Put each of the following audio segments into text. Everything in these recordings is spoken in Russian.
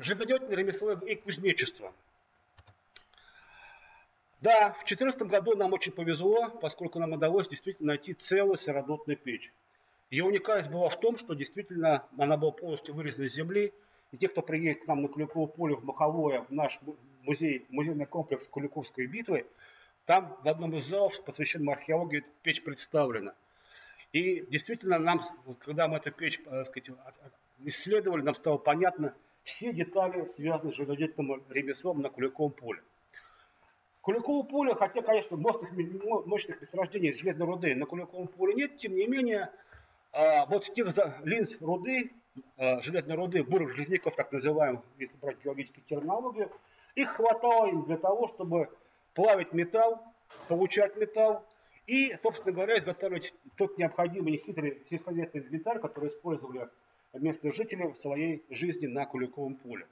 живодерное ремесло и кузнечество. Да, в 2014 году нам очень повезло, поскольку нам удалось действительно найти целую серодотную печь. Ее уникальность была в том, что действительно она была полностью вырезана из земли. И те, кто приедет к нам на Куликово поле в Маховое, в наш музей, музейный комплекс Куликовской битвы, там в одном из залов, посвященном археологии, печь представлена. И действительно, нам, когда мы эту печь, так сказать, исследовали, нам стало понятно все детали, связанные с живодерным ремеслом на Куликовом поле. Куликово поле, хотя, конечно, мощных месторождений железной руды на Куликовом поле нет, тем не менее, вот с тех линз руды, железной руды, бурых железняков, так называемых, если брать геологическую терминологию, их хватало им для того, чтобы плавить металл, получать металл и, собственно говоря, изготавливать тот необходимый нехитрый сельскохозяйственный инвентарь, который использовали местные жители в своей жизни на Куликовом поле.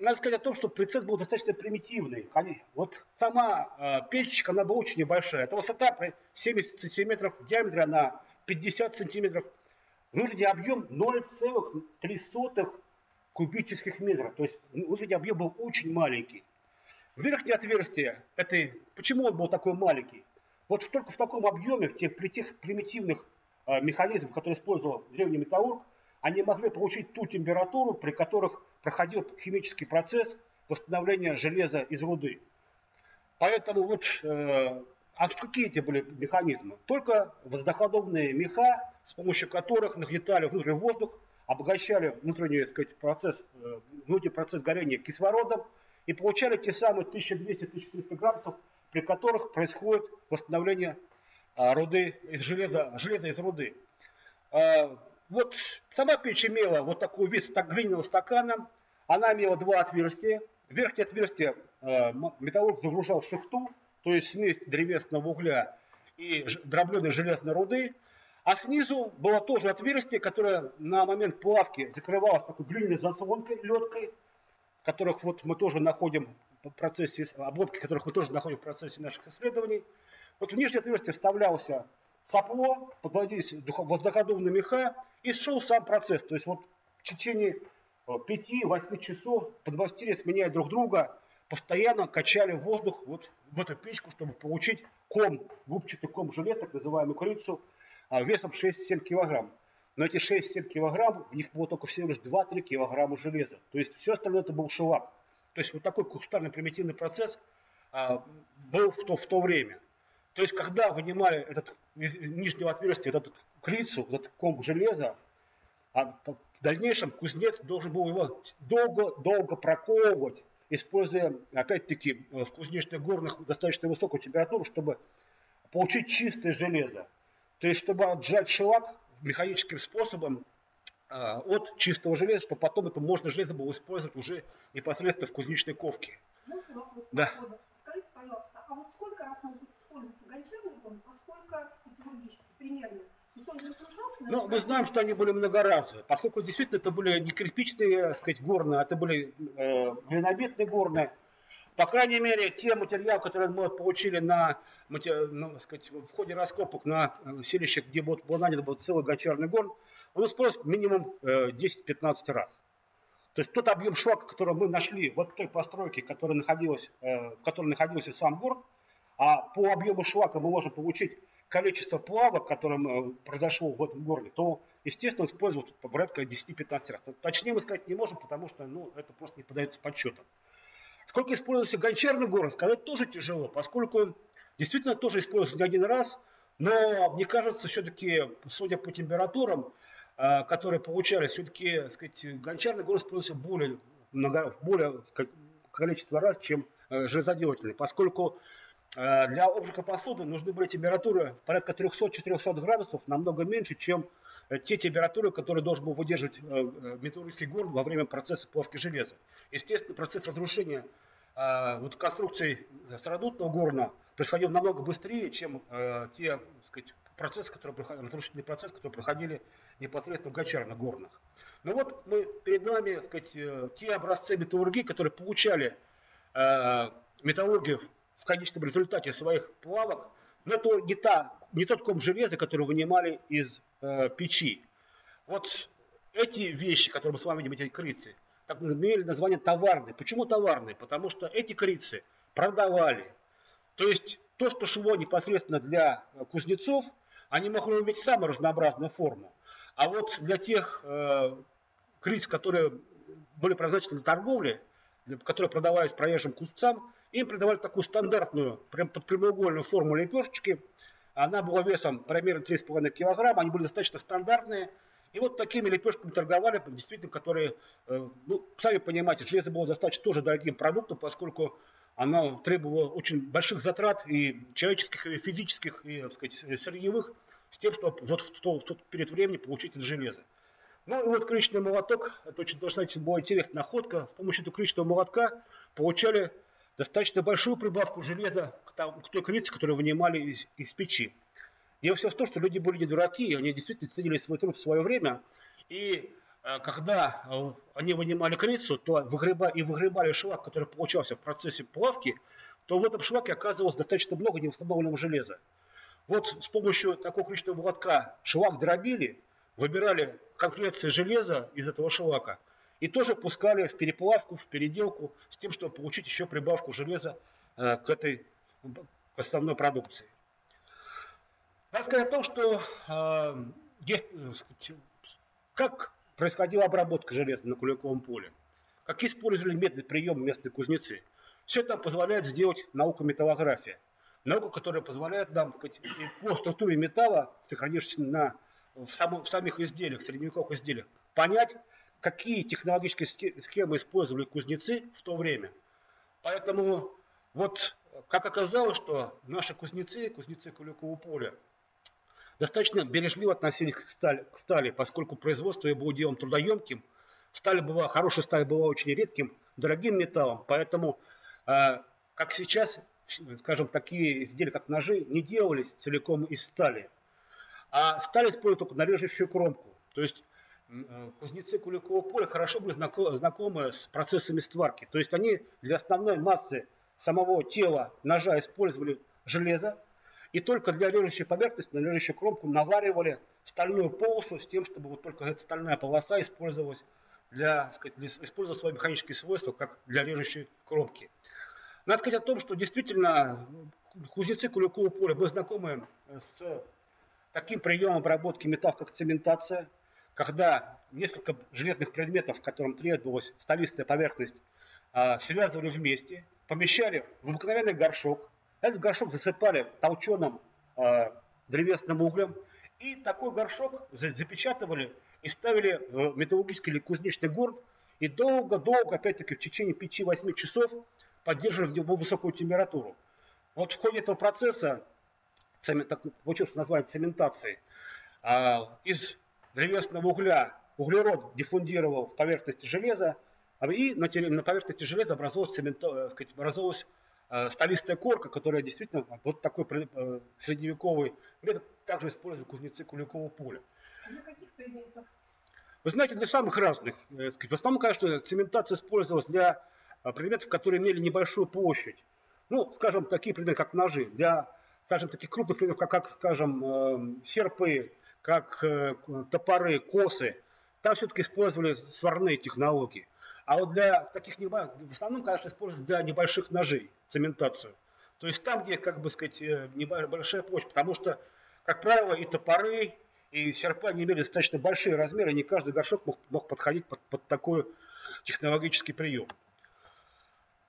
Надо сказать о том, что процесс был достаточно примитивный. Вот сама печечка, она была очень небольшая. Это высота 70 сантиметров, диаметр она 50 сантиметров. Внутренний объем 0,03 кубических метров. То есть внутренний объем был очень маленький. Верхнее отверстие этой, почему он был такой маленький? Вот только в таком объеме, при тех примитивных механизмах, которые использовал древний металлург, они могли получить ту температуру, при которых проходил химический процесс восстановления железа из руды. Поэтому вот какие эти были механизмы? Только воздухоломные меха, с помощью которых нагнетали внутренний воздух, обогащали внутренний, сказать, процесс горения кислородом и получали те самые 1200-1300 градусов, при которых происходит восстановление руды из железа из руды. Вот сама печь имела вот такой вид глиняного стакана, она имела два отверстия. Верхнее отверстие металлург загружал шихту, то есть смесь древесного угля и дробленой железной руды. А снизу было тоже отверстие, которое на момент плавки закрывалось такой глиняной заслонкой, леткой, которых вот мы тоже находим в процессе, обломки которых мы тоже находим в процессе наших исследований. Вот в нижнее отверстие вставлялся сопло, подводились воздуходувные меха, и шел сам процесс. То есть вот в течение 5-8 часов подмастерья, сменяя друг друга, постоянно качали воздух вот в эту печку, чтобы получить ком, губчатый ком железа, так называемую крыцу, весом 6-7 килограмм. Но эти 6-7 килограмм, в них было только всего лишь 2-3 килограмма железа. То есть все остальное это был шелак. То есть вот такой кустарный примитивный процесс был в то время. То есть, когда вынимали этот, из нижнего отверстия вот эту крицу, вот этот ком железа, в дальнейшем кузнец должен был его долго-долго проковывать, используя, опять-таки, в кузнечных горнах достаточно высокую температуру, чтобы получить чистое железо. То есть, чтобы отжать шелак механическим способом от чистого железа, чтобы потом это можно железо было использовать уже непосредственно в кузнечной ковке. Да. Скажите, пожалуйста, а вот сколько раз надо использовать гончарный ком, а сколько металлургический примерно? Ну, мы знаем, что они были многоразовые, поскольку действительно это были не кирпичные, так сказать, горны, а это были глинобитные горны. По крайней мере, те материалы, которые мы получили в ходе раскопок на селище, где был найден целый гончарный горн, он использовался минимум 10-15 раз. То есть тот объем шлака, который мы нашли вот в той постройке, в которой находился сам горн, а по объему шлака мы можем получить количество плавок, которое произошло в этом горне, то, естественно, он использовал порядка 10-15 раз. Точнее мы сказать не можем, потому что это просто не подается подсчетам. Сколько использовался гончарный горн, сказать тоже тяжело, поскольку он действительно тоже использовался не один раз, но, мне кажется, все-таки, судя по температурам, которые получались, все-таки гончарный горн использовался более количество раз, чем железоделательный, поскольку для обжига посуды нужны были температуры порядка 300-400 градусов, намного меньше, чем те температуры, которые должен был выдерживать металлургический горн во время процесса плавки железа. Естественно, процесс разрушения конструкции серодутного горна происходил намного быстрее, чем те, разрушительные процессы, которые проходили непосредственно в гончарных горнах. Но вот мы, перед нами, те образцы металлургии, которые получали металлургию в конечном результате своих плавок, но это не тот ком железа, который вынимали из печи. Вот эти вещи, которые мы с вами видим, эти крицы, так имели название товарные. Почему товарные? Потому что эти крицы продавали. То есть то, что шло непосредственно для кузнецов, они могли иметь самую разнообразную форму. А вот для тех криц, которые были предназначены для торговли, которые продавались проезжим купцам, им придавали такую стандартную, прям под прямоугольную форму лепешечки. Она была весом примерно 3,5 килограмма, они были достаточно стандартные. И вот такими лепешками торговали, действительно, которые, ну, сами понимаете, железо было достаточно тоже дорогим продуктом, поскольку оно требовало очень больших затрат и человеческих, и физических, и, так сказать, сырьевых, с тем, чтобы вот в тот период времени получить это железо. Ну и вот крючечный молоток, это очень, кстати, была интересная находка. С помощью этого крючечного молотка получали достаточно большую прибавку железа к той крице, которую вынимали из печи. Дело все в том, что люди были не дураки, они действительно ценили свой труд в свое время. И когда они вынимали крицу, то выгребали шлак, который получался в процессе плавки, то в этом шлаке оказывалось достаточно много неустановленного железа. Вот с помощью такого крючечного молотка шлак дробили, выбирали конкреции железа из этого шлака и тоже пускали в переплавку, в переделку, с тем, чтобы получить еще прибавку железа к этой к основной продукции. Надо сказать о том, что как происходила обработка железа на Куликовом поле, как использовали методы приема местные кузнецы. Все это нам позволяет сделать наука металлография. Наука, которая позволяет нам по структуре металла, сохранившись в самих изделиях, средневековых изделиях, понять, какие технологические схемы использовали кузнецы в то время. Поэтому вот как оказалось, что наши кузнецы Куликового поля, достаточно бережливо относились к стали, поскольку производство ее было делом трудоемким. Хорошая сталь была очень редким, дорогим металлом. Поэтому, как сейчас, скажем, такие изделия, как ножи, не делались целиком из стали. А сталь использовали только на режущую кромку. То есть кузнецы Куликового поля хорошо были знакомы с процессами сварки. То есть они для основной массы самого тела ножа использовали железо. И только для режущей поверхности, на режущую кромку наваривали стальную полосу с тем, чтобы вот только эта стальная полоса использовалась использовала свои механические свойства, как для режущей кромки. Надо сказать о том, что действительно кузнецы Куликового поля были знакомы с таким приемом обработки металла, как цементация, когда несколько железных предметов, которым требовалась сталистая поверхность, связывали вместе, помещали в обыкновенный горшок. Этот горшок засыпали толченым древесным углем, и такой горшок запечатывали и ставили в металлургический или кузнечный горн, и долго-долго, опять-таки в течение 5-8 часов поддерживали его высокую температуру. Вот в ходе этого процесса, получилось название цементации. Из древесного угля углерод диффундировал в поверхности железа, и на поверхности железа образовалась сталистая корка, которая действительно вот такой средневековый метод также использовали кузнецы Куликового поля. А для каких предметов? Вы знаете, для самых разных. В основном, конечно, цементация использовалась для предметов, которые имели небольшую площадь. Ну, скажем, такие предметы, как ножи, для, скажем, таких крупных предметов, как, скажем, серпы, как топоры, косы, там все-таки использовали сварные технологии. А вот для таких в основном, конечно, используют для небольших ножей цементацию. То есть там, где, как бы сказать, небольшая площадь, потому что, как правило, и топоры, и серпы они имели достаточно большие размеры, и не каждый горшок мог подходить под такой технологический прием.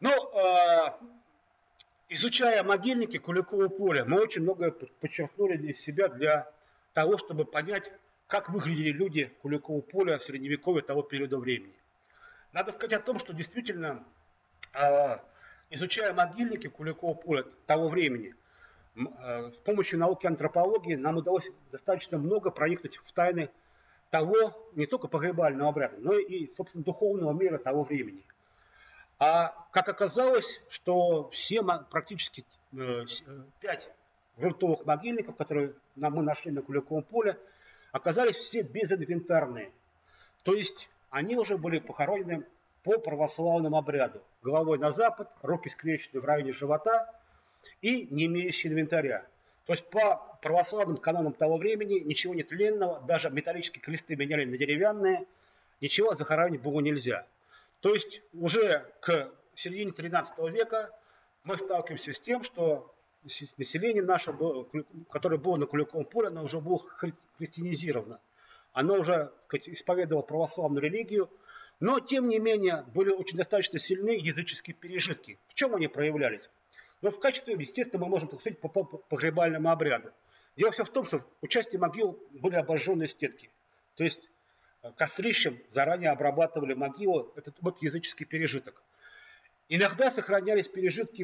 Но изучая могильники Куликового поля, мы очень многое подчеркнули для себя для того, чтобы понять, как выглядели люди Куликового поля в средневековье того периода времени. Надо сказать о том, что действительно, изучая могильники Куликового поля того времени, с помощью науки антропологии нам удалось достаточно много проникнуть в тайны того, не только погребального обряда, но и, собственно, духовного мира того времени. А как оказалось, что все практически 5 грунтовых могильников, которые мы нашли на Куликовом поле, оказались все безинвентарные. То есть они уже были похоронены по православному обряду, головой на запад, руки скрещены в районе живота и не имеющие инвентаря. То есть по православным канонам того времени ничего нетленного, даже металлические кресты меняли на деревянные, ничего захоронить было нельзя. То есть уже к середине 13 века мы сталкиваемся с тем, что население наше, которое было на Куликовом поле, оно уже было христианизировано. Оно уже, так сказать, исповедовало православную религию. Но, тем не менее, были очень достаточно сильные языческие пережитки. В чем они проявлялись? Но в качестве, естественно, мы можем посмотреть по погребальному обряду. Дело все в том, что у части могил были обожженные стенки. То есть кострищем заранее обрабатывали могилу, этот вот языческий пережиток. Иногда сохранялись пережитки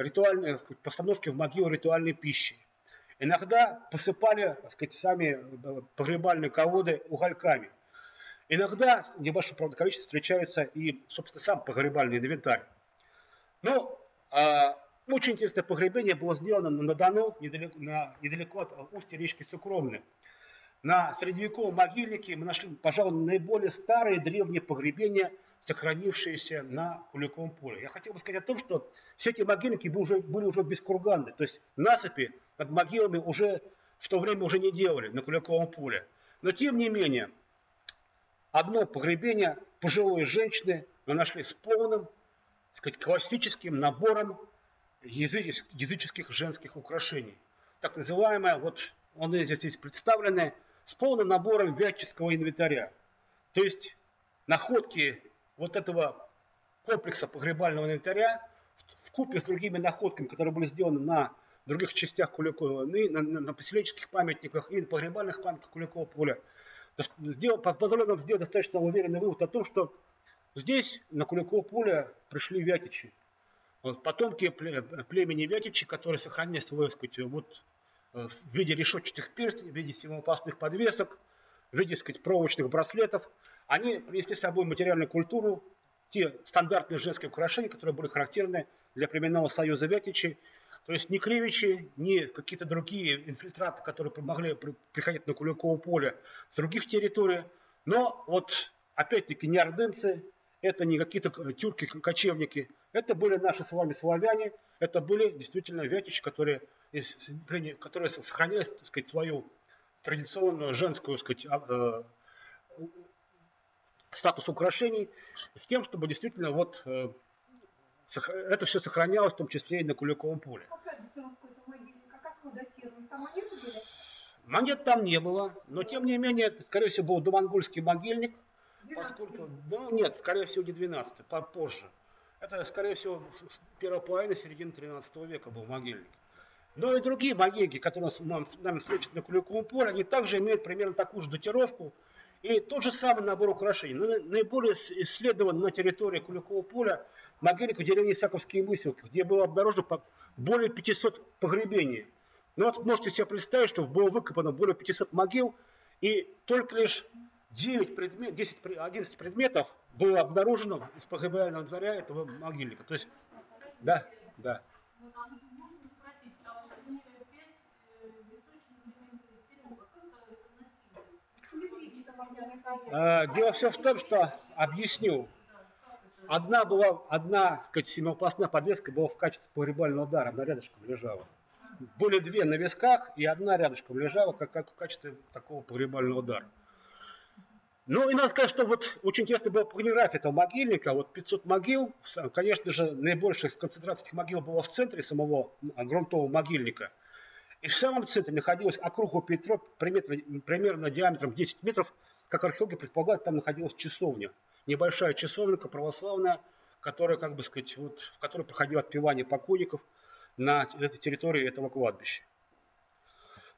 ритуальные, постановки в могилу ритуальной пищи. Иногда посыпали, так сказать, сами погребальные колоды угольками. Иногда, небольшое, правда, количество, встречается и, собственно, сам погребальный инвентарь. Но очень интересное погребение было сделано на Дону, недалеко от устья речки Сукромны. На средневековом могильнике мы нашли, пожалуй, наиболее старые древние погребения, сохранившиеся на Куликовом поле. Я хотел бы сказать о том, что все эти могильники были уже бескурганны, то есть насыпи над могилами уже в то время уже не делали на Куликовом поле. Но тем не менее, одно погребение пожилой женщины мы нашли с полным, так сказать, классическим набором языческих женских украшений. Так называемое, вот он здесь представлены, с полным набором вятческого инвентаря. То есть находки вот этого комплекса погребального инвентаря вкупе с другими находками, которые были сделаны на других частях Куликова, на поселенческих памятниках и на погребальных памятниках Куликового поля, позволил сделать достаточно уверенный вывод о том, что здесь, на Куликово поле, пришли вятичи. Вот, потомки племени вятичи, которые сохранили свой, так сказать, вот, в виде решетчатых перстней, в виде сильноопасных подвесок, в виде, так сказать, проволочных браслетов, они принесли с собой материальную культуру, те стандартные женские украшения, которые были характерны для племенного союза вятичи. То есть ни кривичи, ни какие-то другие инфильтраты, которые могли приходить на Куликово поле с других территорий. Но вот опять-таки не ордынцы, это не какие-то тюрки-кочевники, это были наши с вами славяне, это были действительно вятичи, которые сохраняли, так сказать, свою традиционную женскую, так сказать, статус украшений, с тем, чтобы действительно вот это все сохранялось, в том числе и на Куликовом поле. Монет там не было, но тем не менее, это, скорее всего, был домонгольский могильник, поскольку, да, нет, скорее всего, не 12, попозже. Это, скорее всего, первая половина, середины 13 века был могильник. Но и другие могильники, которые нам встречаются на Куликовом поле, они также имеют примерно такую же датировку и тот же самый набор украшений. Наиболее исследован на территории Куликового поля могильник в деревне Саковские мыселки, где было обнаружено более 500 погребений. Но вот можете себе представить, что было выкопано более 500 могил, и только лишь 11 предметов было обнаружено из погребального инвентаря этого могильника. То есть, да. Дело все в том, что, объясню, одна, так сказать, семиопасная подвеска была в качестве погребального дара, она рядышком лежала. Были две на висках, и одна рядышком лежала, как в качестве такого погребального дара. Ну и надо сказать, что вот очень интересно была порнография этого могильника, вот 500 могил, конечно же, наибольшая концентрация этих могил была в центре самого грунтового могильника. И в самом центре находилось округлое петро, примерно диаметром 10 метров, как археологи предполагают, там находилась часовня. Небольшая часовенка православная, которая, как бы сказать, вот, в которой проходило отпевание покойников на этой территории этого кладбища.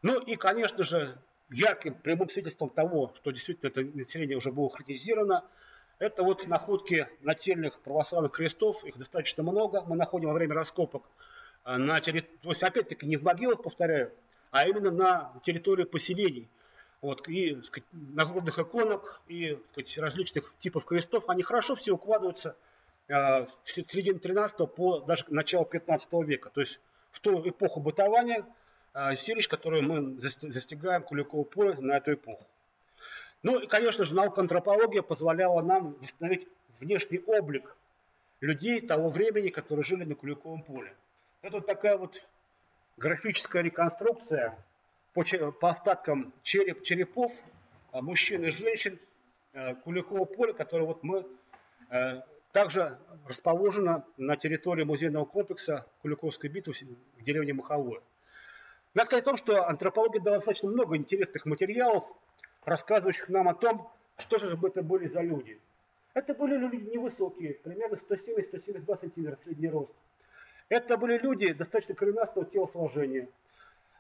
Ну и, конечно же, ярким прямым свидетельством того, что действительно это население уже было христианизировано, это вот находки нательных православных крестов, их достаточно много, мы находим во время раскопок. То есть, опять-таки, не в могилах, повторяю, а именно на территории поселений. Вот, и, так сказать, нагрудных иконок, и, так сказать, различных типов крестов, они хорошо все укладываются с середины 13 по даже начало 15 века. То есть в ту эпоху бытования селищ, которые мы застигаем Куликово поле на эту эпоху. Ну и, конечно же, наука антропология позволяла нам восстановить внешний облик людей того времени, которые жили на Куликовом поле. Это вот такая вот графическая реконструкция по остаткам черепов мужчин и женщин Куликово поле, которое вот мы также расположено на территории музейного комплекса Куликовской битвы в деревне Маховое. Надо сказать о том, что антропология дала достаточно много интересных материалов, рассказывающих нам о том, что же это были за люди. Это были люди невысокие, примерно 170-172 см средний рост. Это были люди достаточно коренастого телосложения.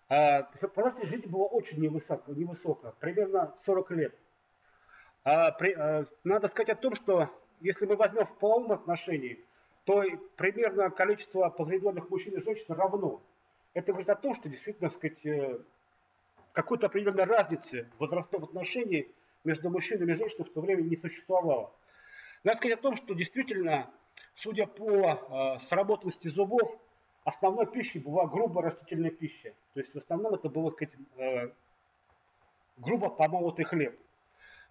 Продолжительность жизни была очень невысока, примерно 40 лет. Надо сказать о том, что если мы возьмем в половом отношении, то примерно количество погребенных мужчин и женщин равно. Это говорит о том, что действительно, так сказать, какой-то определенной разницы в возрастном отношении между мужчинами и женщинами в то время не существовало. Надо сказать о том, что действительно, судя по сработанности зубов, основной пищей была грубо растительная пища. То есть в основном это был, так сказать, грубо помолотый хлеб.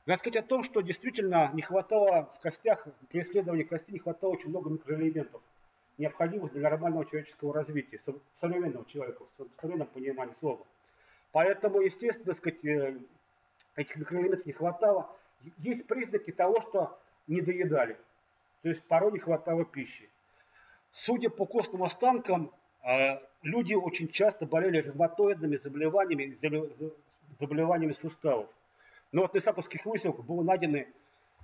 Надо сказать о том, что действительно не хватало в костях, при исследовании костей не хватало очень много микроэлементов, необходимых для нормального человеческого развития, современного человека, в современном понимании слова. Поэтому, естественно, так сказать, этих микроэлементов не хватало. Есть признаки того, что не доедали. То есть порой не хватало пищи. Судя по костным останкам, люди очень часто болели ревматоидными заболеваниями, заболеваниями суставов. Но вот на Саковских мыселках было найдено,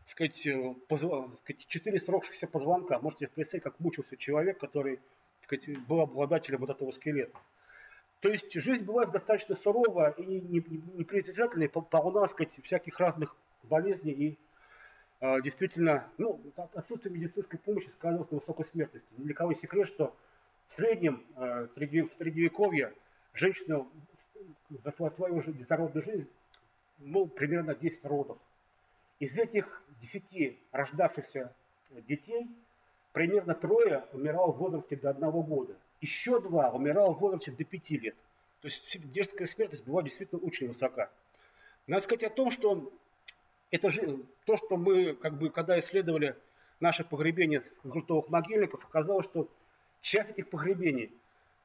так сказать, 4 сросшихся позвонка. Можете представить, как мучился человек, который, так сказать, был обладателем вот этого скелета. То есть жизнь бывает достаточно суровая и непритязательная, полна, так сказать, всяких разных болезней и действительно, ну, отсутствие медицинской помощи сказывалось на высокой смертности. Ни для кого не секрет, что в среднем, в средневековье, женщина за свою здоровую жизнь, ну, примерно 10 родов. Из этих 10 рождавшихся детей примерно 3 умирало в возрасте до 1 года. Еще 2 умирало в возрасте до 5 лет. То есть детская смертность была действительно очень высока. Надо сказать о том, что это же то, что мы, как бы, когда исследовали наше погребение с грунтовых могильников, оказалось, что часть этих погребений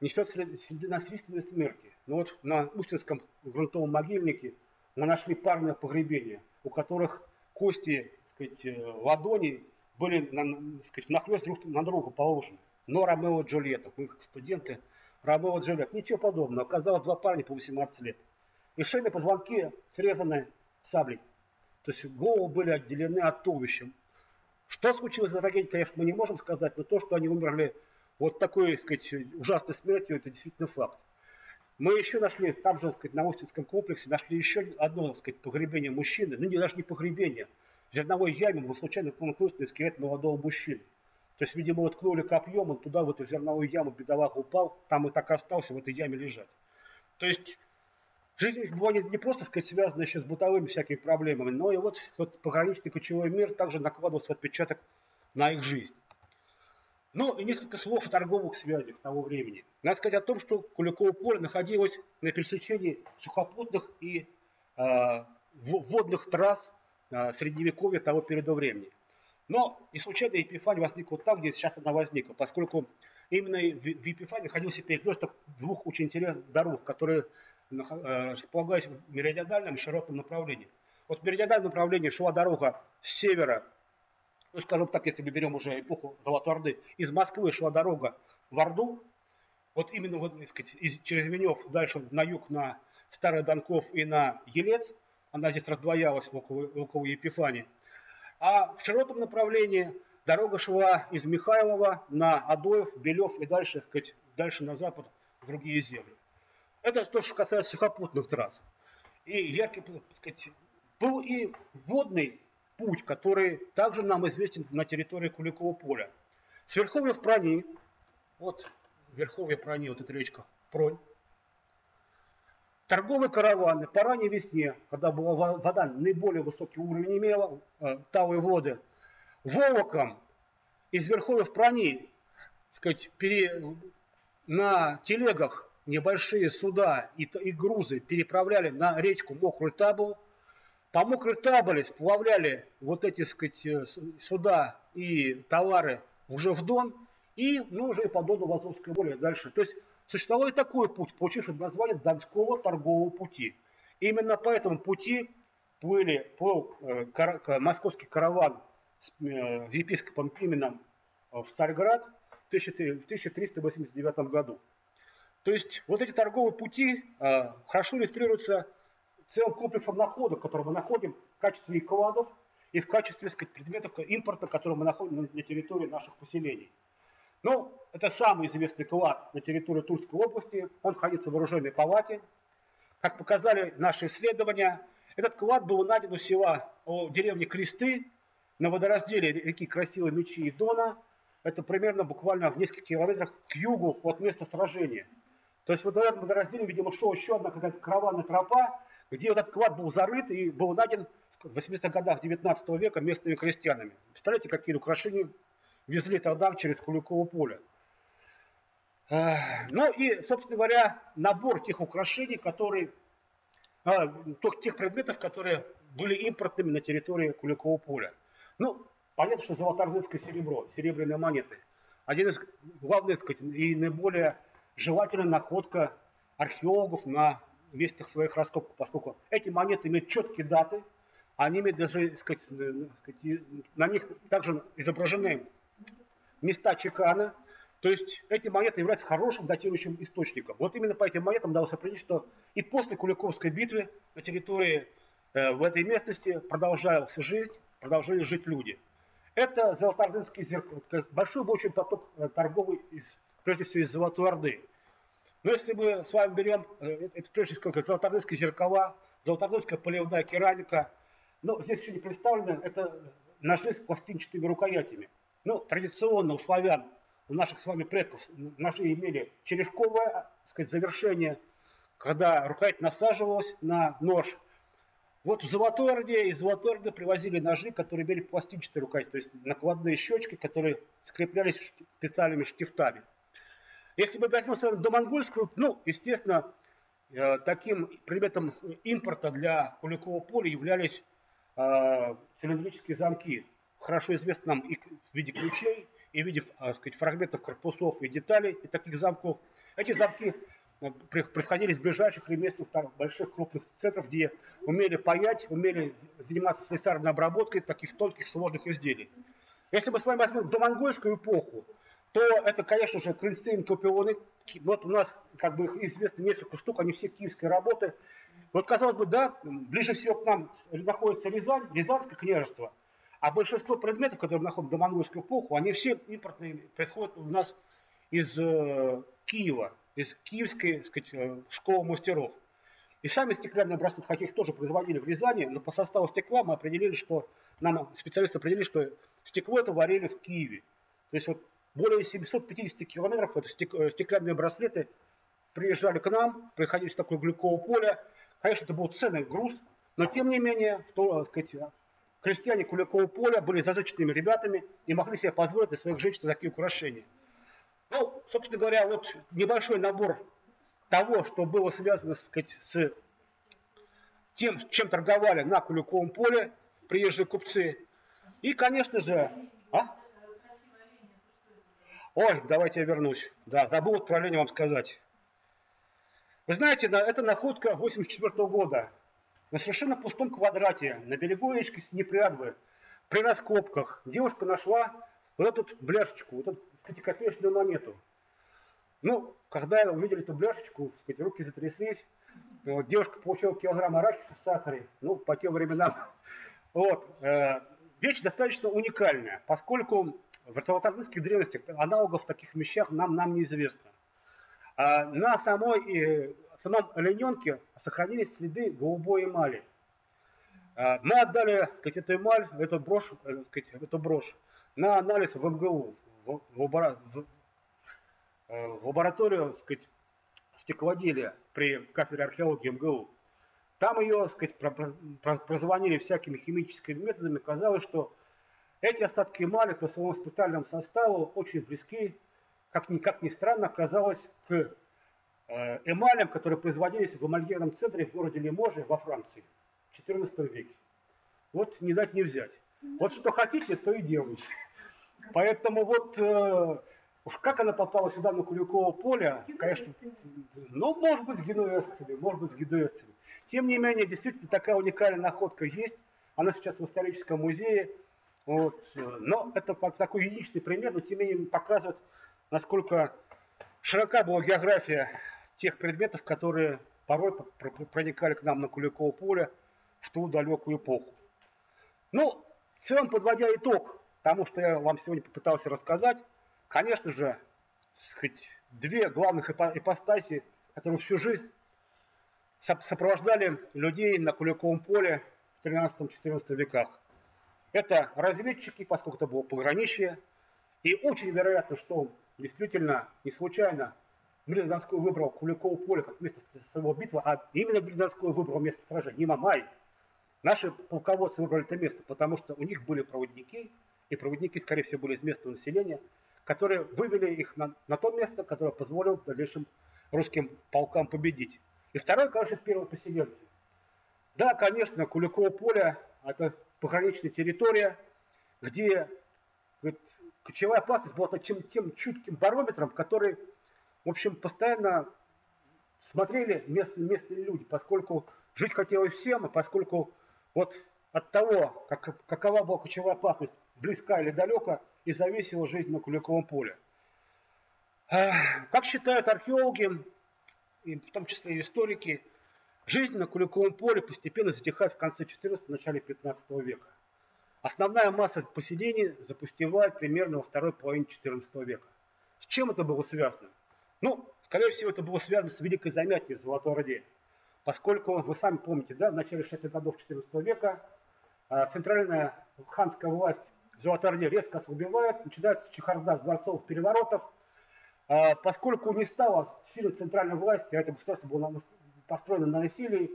несет следы насильственной смерти. Но вот на Устинском грунтовом могильнике мы нашли парное погребение, у которых кости, так сказать, ладони были, так сказать, нахлёст друг на друга положены. Но Ромео и Джульетта, мы как студенты, Ромео и Джульетта, ничего подобного. Оказалось, 2 парня по 18 лет. И шейные позвонки срезаны саблей. То есть головы были отделены от туловища. Что случилось за трагедией, конечно, мы не можем сказать, но то, что они умерли вот такой, так сказать, ужасной смертью, это действительно факт. Мы еще нашли, там же, так сказать, на Остинском комплексе, нашли еще одно, так сказать, погребение мужчины, ну, даже не погребение, в зерновой яме мы случайно наткнулись на скелет молодого мужчины. То есть, видимо, вот ткнули копьем, он туда, в эту зерновую яму, бедолага упал, там и так остался в этой яме лежать. То есть жизнь их была не просто, так сказать, связана еще с бытовыми всякими проблемами, но и вот этот пограничный кочевой мир также накладывал свой отпечаток на их жизнь. Ну и несколько слов о торговых связях того времени. Надо сказать о том, что Куликово поле находилось на пересечении сухопутных и водных трасс средневековья того периода времени. Но и случайно Епифань возник вот там, где сейчас она возникла, поскольку именно в Епифане находился перекресток 2 очень интересных дорог, которые располагались в меридианальном и широком направлении. Вот в меридианальном направлении шла дорога с севера, ну, скажем так, если мы берем уже эпоху Золотой Орды, из Москвы шла дорога в Орду, вот именно, вот, так сказать, через Венев дальше на юг, на Старый Данков и на Елец, она здесь раздвоялась около Епифани. А в широком направлении дорога шла из Михайлова на Адоев, Белев и дальше, так сказать, дальше на запад в другие земли. Это то, что касается сухопутных трасс. И яркий, так сказать, был и водный путь, который также нам известен на территории Куликово поля. С верховья в Прони, вот верховья Прони, вот эта речка Пронь, торговые караваны по ранней весне, когда была вода наиболее высокий уровень имела, талые воды, волоком из верховья в Прони, сказать, на телегах небольшие суда и грузы переправляли на речку Мокрую Табу. По Мокрой Таборе сплавляли вот эти, сказать, суда и товары уже в Дон, и, ну, уже и по Дону в Азовское море дальше. То есть существовал и такой путь, получивший название Донского торгового пути. Именно по этому пути московский караван с епископом Пименом в Царьград в 1389 году. То есть вот эти торговые пути хорошо иллюстрируются целым комплексом находок, которые мы находим в качестве кладов и в качестве, так сказать, предметов импорта, которые мы находим на территории наших поселений. Ну, это самый известный клад на территории Тульской области, он находится в оружейной палате. Как показали наши исследования, этот клад был найден у села, у деревни Кресты, на водоразделе реки Красивой Мечи и Дона. Это примерно буквально в нескольких километрах к югу от места сражения. То есть вот на этом водоразделе, видимо, шла еще одна какая-то караванная тропа, где вот этот клад был зарыт и был найден в 80-х годах 19 века местными крестьянами. Представляете, какие украшения везли тогда через Куликово поле. Ну и, собственно говоря, набор тех украшений, которые, тех предметов, которые были импортными на территории Куликово поля. Ну, понятно, что золотоордынское серебро, серебряные монеты. Один из главных, так сказать, и наиболее желательная находка археологов на местах своих раскопок, поскольку эти монеты имеют четкие даты, они имеют даже, так сказать, на них также изображены места чекана. То есть эти монеты являются хорошим датирующим источником. Вот именно по этим монетам удалось определить, что и после Куликовской битвы на территории в этой местности продолжалась жизнь, продолжали жить люди. Это золотоордынские зеркала. Большой был очень поток торговый, прежде всего, из Золотой Орды. Но если мы с вами берем, это прежде всего золотоордынские зеркала, золотоордынская поливная керамика, но здесь еще не представлено, это ножи с пластинчатыми рукоятями. Ну, традиционно у славян, у наших с вами предков, ножи имели черешковое, так сказать, завершение, когда рукоять насаживалась на нож. Вот в Золотой Орде из Золотой Орды привозили ножи, которые имели пластинчатые рукоять, то есть накладные щечки, которые скреплялись специальными штифтами. Если мы возьмем с вами домонгольскую, ну, естественно, таким предметом импорта для Куликового поля являлись цилиндрические замки, хорошо известны нам и в виде ключей, и в виде, так сказать, фрагментов корпусов и деталей, и таких замков. Эти замки происходили из ближайших ремесленных больших крупных центров, где умели паять, умели заниматься слесарной обработкой таких тонких сложных изделий. Если мы с вами возьмем домонгольскую эпоху, то это, конечно же, крыльцы и копионы. Вот у нас, как бы, их известно несколько штук, они все киевские работы. Вот, казалось бы, да, ближе всего к нам находится Рязань, Рязанское княжество, а большинство предметов, которые находят в домонгольскую эпоху, они все импортные, происходят у нас из Киева, из киевской, так сказать, школы мастеров. И сами стеклянные образцы, каких тоже производили в Рязани, но по составу стекла мы определили, что нам специалисты определили, что стекло это варили в Киеве. То есть вот более 750 километров это стеклянные браслеты приезжали к нам, приходили с такое Куликово поле. Конечно, это был ценный груз, но тем не менее, так сказать, крестьяне Куликового поля были зажиточными ребятами и могли себе позволить для своих женщин такие украшения. Ну, собственно говоря, вот небольшой набор того, что было связано, так сказать, с тем, чем торговали на Куликовом поле приезжие купцы. И, конечно же... А? Ой, давайте я вернусь. Да, забыл про оленя вам сказать. Вы знаете, это находка 1984 года. На совершенно пустом квадрате, на берегу речки Непрядвы, при раскопках, девушка нашла вот эту бляшечку, вот эту пятикопеечную монету. Ну, когда увидели эту бляшечку, сказать, руки затряслись, вот, девушка получила килограмм арахиса в сахаре, ну, по тем временам. Вот. Вещь достаточно уникальная, поскольку в золотоордынских древностях аналогов в таких вещах нам неизвестно. А на самом олененке сохранились следы голубой эмали. Мы отдали, так сказать, эту эмаль, эту брошь, так сказать, эту брошь на анализ в МГУ, в лабораторию, так сказать, стеклоделия при кафедре археологии МГУ. Там ее, так сказать, прозвонили всякими химическими методами. Казалось, что эти остатки эмали по своему специальному составу очень близки, как ни странно, оказалось к эмалям, которые производились в эмальерном центре в городе Леможе во Франции в 14 веке. Вот не дать не взять. Вот что хотите, то и делайте. Поэтому вот уж как она попала сюда на Куликово поле, конечно, ну, может быть, с генуэзцами, может быть, с генуэзцами. Тем не менее, действительно, такая уникальная находка есть. Она сейчас в историческом музее. Вот. Но это такой единичный пример, но тем не менее показывает, насколько широка была география тех предметов, которые порой проникали к нам на Куликово поле в ту далекую эпоху. Ну, в целом, подводя итог тому, что я вам сегодня попытался рассказать, конечно же, две главных ипостаси, которые всю жизнь сопровождали людей на Куликовом поле в 13-14 веках. Это разведчики, поскольку это было пограничье, и очень вероятно, что действительно не случайно Бердянский выбрал Куликово поле как место своего битвы, а именно Бердянский выбрал место сражения, не Мамай. Наши полководцы выбрали это место, потому что у них были проводники, и проводники, скорее всего, были из местного населения, которые вывели их на то место, которое позволило дальнейшим русским полкам победить. И второй, конечно, первые поселенцы. Да, конечно, Куликово поле – это пограничная территория, где кочевая опасность была тем чутким барометром, который, в общем, постоянно смотрели местные люди, поскольку жить хотелось всем, и поскольку вот от того, какова была кочевая опасность, близка или далека, и зависела жизнь на Куликовом поле. Как считают археологи, и в том числе и историки, жизнь на Куликовом поле постепенно затихает в конце XIV – начале XV века. Основная масса поселений запустевает примерно во второй половине XIV века. С чем это было связано? Ну, скорее всего, это было связано с Великой Замятней в Золотой Орде. Поскольку, вы сами помните, да, в начале 60-х годов XIV века центральная ханская власть в Золотой Орде резко ослабевает, начинается чехарда дворцовых переворотов. Поскольку не стало сильной центральной власти, а это государство было построено на насилии,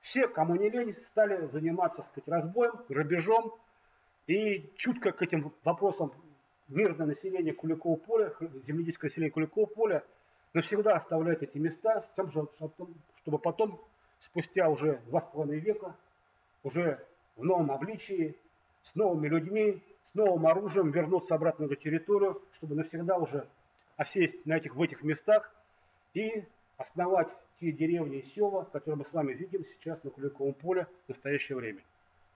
все, кому не лень, стали заниматься, так сказать, разбоем, грабежом. И чутко к этим вопросам мирное население Куликового поля, земледельческое население Куликового поля навсегда оставляет эти места, с тем же, чтобы потом, спустя уже 2,5 века, уже в новом обличии, с новыми людьми, с новым оружием вернуться обратно на эту территорию, чтобы навсегда уже осесть в этих местах и основать те деревни и села, которые мы с вами видим сейчас на Куликовом поле в настоящее время.